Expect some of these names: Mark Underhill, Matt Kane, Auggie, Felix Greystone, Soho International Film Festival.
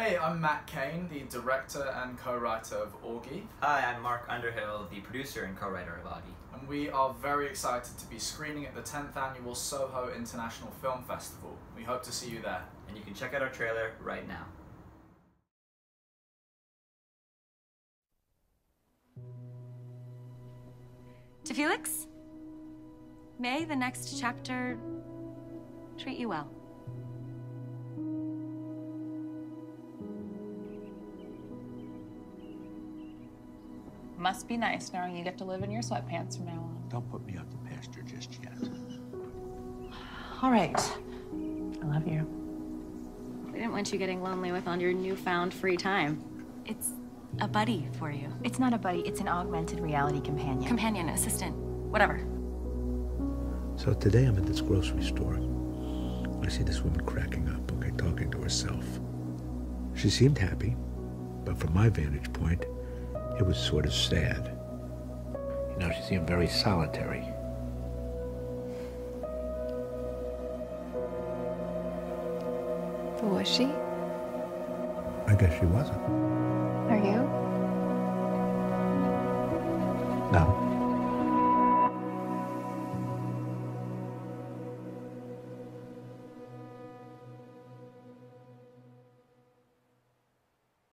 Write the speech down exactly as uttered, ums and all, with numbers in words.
Hey, I'm Matt Kane, the director and co-writer of Auggie. Hi, I'm Mark Underhill, the producer and co-writer of Auggie. And we are very excited to be screening at the tenth Annual Soho International Film Festival. We hope to see you there. And you can check out our trailer right now. To Felix, may the next chapter treat you well. Must be nice knowing you get to live in your sweatpants from now on. Don't put me out to pasture just yet. All right. I love you. We didn't want you getting lonely with all your newfound free time. It's a buddy for you. It's not a buddy. It's an augmented reality companion. Companion, assistant, whatever. So today I'm at this grocery store. I see this woman cracking up, okay, talking to herself. She seemed happy, but from my vantage point, it was sort of sad. You know, she seemed very solitary. Was she? I guess she wasn't. Are you? No.